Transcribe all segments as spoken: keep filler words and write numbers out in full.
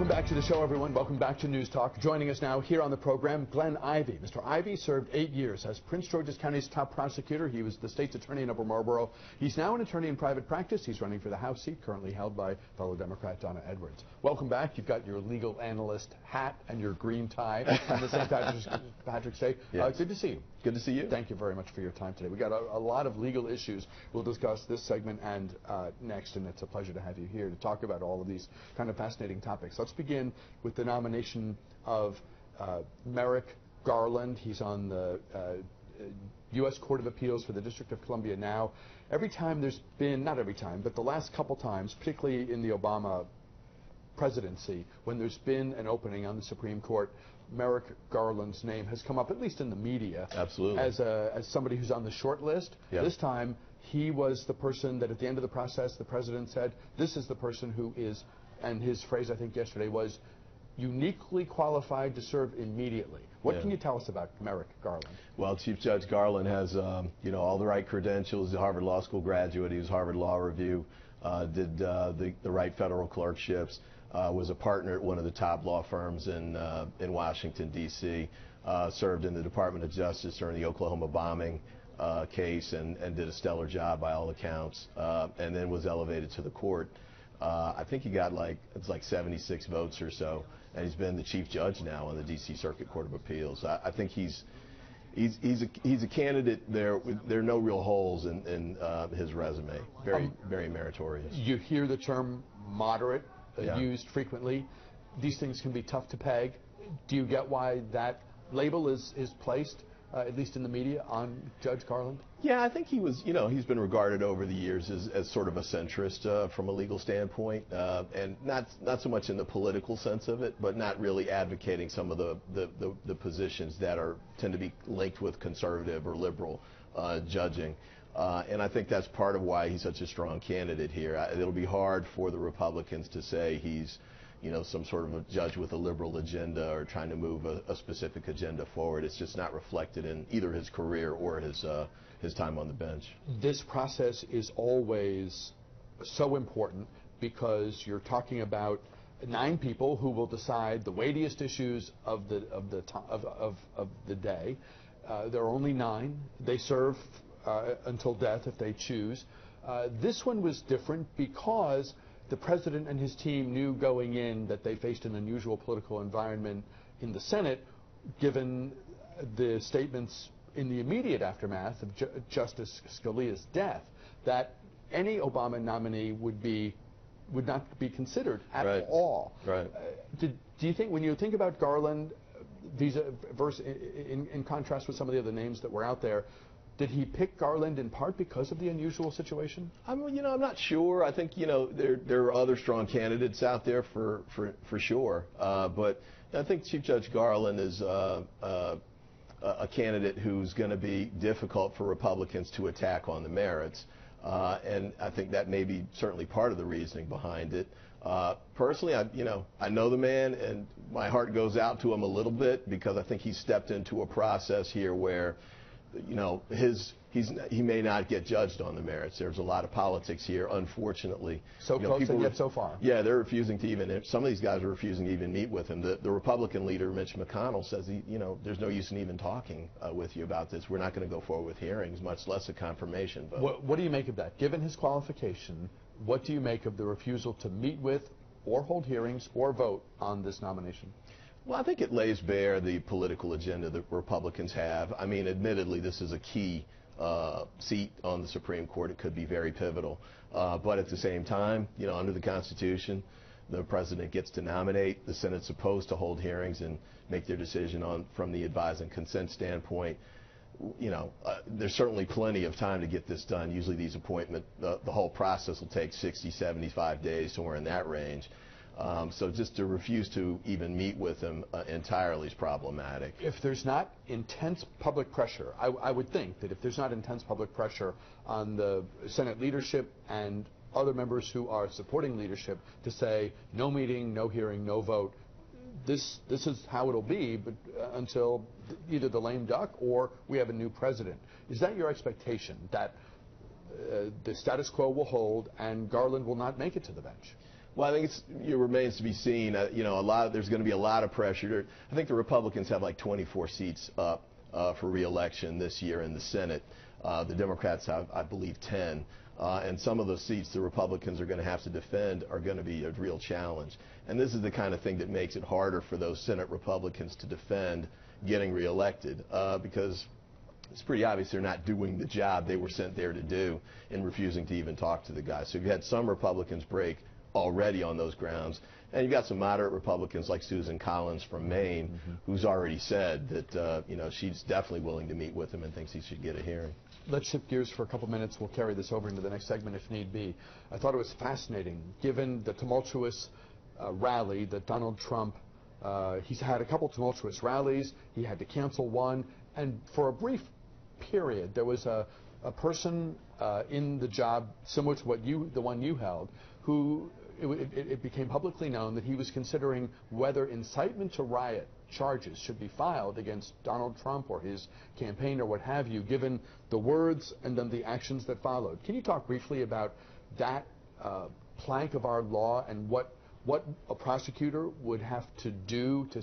Welcome back to the show, everyone. Welcome back to News Talk. Joining us now here on the program, Glenn Ivey. Mister Ivey served eight years as Prince George's County's top prosecutor. He was the state's attorney in Upper Marlboro. He's now an attorney in private practice. He's running for the House seat, currently held by fellow Democrat Donna Edwards. Welcome back. You've got your legal analyst hat and your green tie on the Saint Patrick's, Patrick's Day. Yes. Uh, good to see you. Good to see you. Thank you very much for your time today. We've got a, a lot of legal issues. We'll discuss this segment and uh, next, and it's a pleasure to have you here to talk about all of these kind of fascinating topics. Let's begin with the nomination of uh, Merrick Garland. He's on the uh, U S Court of Appeals for the District of Columbia now. Every time there's been, not every time, but the last couple times, particularly in the Obama presidency, when there's been an opening on the Supreme Court, Merrick Garland's name has come up, at least in the media, absolutely, as a, as somebody who's on the short list. Yep. This time, he was the person that at the end of the process, the president said, this is the person who is, and his phrase, I think, yesterday was uniquely qualified to serve immediately. What yeah. can you tell us about Merrick Garland? Well, Chief Judge Garland has, um, you know, all the right credentials. He's a Harvard Law School graduate. He was Harvard Law Review, uh, did uh, the, the right federal clerkships, uh, was a partner at one of the top law firms in, uh, in Washington, D C, uh, served in the Department of Justice during the Oklahoma bombing uh, case and, and did a stellar job by all accounts, uh, and then was elevated to the court. Uh, I think he got like, it's like seventy-six votes or so, and he's been the chief judge now on the D C Circuit Court of Appeals. I, I think he's, he's, he's, a, he's a candidate there. There are no real holes in, in uh, his resume. Very, um, very meritorious. You hear the term moderate uh, yeah. used frequently. These things can be tough to peg. Do you get why that label is, is placed? Uh, at least in the media, on Judge Garland? Yeah, I think he was, you know, he's been regarded over the years as, as sort of a centrist uh, from a legal standpoint, uh, and not not so much in the political sense of it, but not really advocating some of the, the, the, the positions that are tend to be linked with conservative or liberal uh, judging. Uh, and I think that's part of why he's such a strong candidate here. I, it'll be hard for the Republicans to say he's, you know, some sort of a judge with a liberal agenda or trying to move a, a specific agenda forward. It's just not reflected in either his career or his, uh, his time on the bench. This process is always so important because you're talking about nine people who will decide the weightiest issues of the, of the, of, of, of the day. Uh, there are only nine. They serve uh, until death if they choose. Uh, this one was different because the president and his team knew going in that they faced an unusual political environment in the Senate, given the statements in the immediate aftermath of Ju- Justice Scalia's death, that any Obama nominee would be would not be considered at right. all. Right. Uh, did, do you think, when you think about Garland, these uh, verse in, in contrast with some of the other names that were out there, did he pick Garland in part because of the unusual situation? I mean, you know, I'm not sure. I think, you know, there there are other strong candidates out there for for for sure. Uh, but I think Chief Judge Garland is uh, uh, a candidate who's going to be difficult for Republicans to attack on the merits, uh, and I think that may be certainly part of the reasoning behind it. Uh, personally, I you know I know the man, and my heart goes out to him a little bit because I think he stepped into a process here where, you know, his he's he may not get judged on the merits. There's a lot of politics here, unfortunately. So you know, close and yet so far. Yeah, they're refusing to even. Some of these guys are refusing to even meet with him. The, the Republican leader, Mitch McConnell, says he, you know, there's no use in even talking uh, with you about this. We're not going to go forward with hearings, much less a confirmation vote. What, what do you make of that? Given his qualification, what do you make of the refusal to meet with, or hold hearings, or vote on this nomination? Well, I think it lays bare the political agenda that Republicans have. I mean, admittedly, this is a key uh, seat on the Supreme Court. It could be very pivotal. Uh, but at the same time, you know, under the Constitution, the president gets to nominate. The Senate's supposed to hold hearings and make their decision on from the advise and consent standpoint. You know, uh, there's certainly plenty of time to get this done. Usually these appointment, uh, the whole process will take sixty, seventy-five days, somewhere in that range. Um, so just to refuse to even meet with him uh, entirely is problematic. If there's not intense public pressure, I, I would think that if there's not intense public pressure on the Senate leadership and other members who are supporting leadership to say no meeting, no hearing, no vote, this this is how it'll be, but uh, until either the lame duck or we have a new president. Is that your expectation, that uh, the status quo will hold and Garland will not make it to the bench? Well, I think it's, it remains to be seen. Uh, you know, a lot of, there's going to be a lot of pressure. I think the Republicans have like twenty-four seats up uh, for re-election this year in the Senate. Uh, the Democrats have, I believe, ten. Uh, and some of those seats the Republicans are going to have to defend are going to be a real challenge. And this is the kind of thing that makes it harder for those Senate Republicans to defend getting reelected, uh, because it's pretty obvious they're not doing the job they were sent there to do in refusing to even talk to the guys. So you've had some Republicans break already on those grounds. And you've got some moderate Republicans like Susan Collins from Maine, mm-hmm. who's already said that uh, you know, she's definitely willing to meet with him and thinks he should get a hearing. Let's shift gears for a couple minutes. We'll carry this over into the next segment if need be. I thought it was fascinating, given the tumultuous uh, rally that Donald Trump, uh, he's had a couple tumultuous rallies. He had to cancel one. And for a brief period, there was a, a person uh, in the job similar to what you, the one you held, who it, it, it became publicly known that he was considering whether incitement to riot charges should be filed against Donald Trump or his campaign or what have you, given the words and then the actions that followed. Can you talk briefly about that uh, plank of our law and what what a prosecutor would have to do to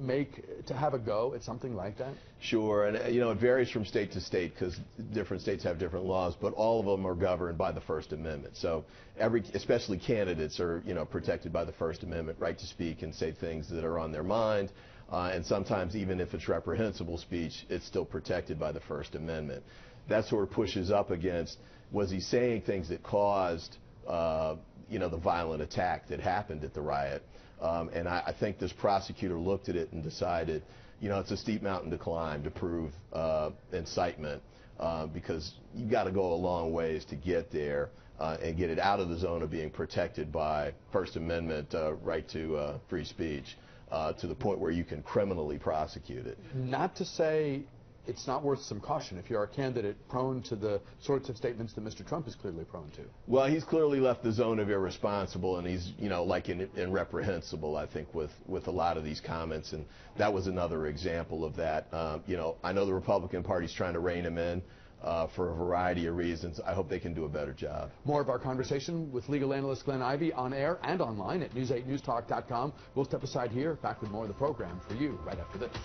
make to have a go at something like that? Sure, and uh, you know, it varies from state to state because different states have different laws, but all of them are governed by the First Amendment. So every, especially candidates, are you know protected by the First Amendment right to speak and say things that are on their mind. Uh, and sometimes, even if it's reprehensible speech, it's still protected by the First Amendment. That sort of pushes up against, was he saying things that caused uh, you know, the violent attack that happened at the riot? Um, and I, I think this prosecutor looked at it and decided, you know, it's a steep mountain to climb to prove uh, incitement, uh, because you've got to go a long ways to get there uh, and get it out of the zone of being protected by First Amendment uh, right to uh, free speech uh, to the point where you can criminally prosecute it. Not to say it's not worth some caution if you're a candidate prone to the sorts of statements that Mister Trump is clearly prone to. Well, he's clearly left the zone of irresponsible, and he's, you know, like in, in reprehensible, I think, with, with a lot of these comments, and that was another example of that. Um, you know, I know the Republican Party's trying to rein him in uh, for a variety of reasons. I hope they can do a better job. More of our conversation with legal analyst Glenn Ivey on air and online at news eight news talk dot com. We'll step aside here, back with more of the program for you right after this.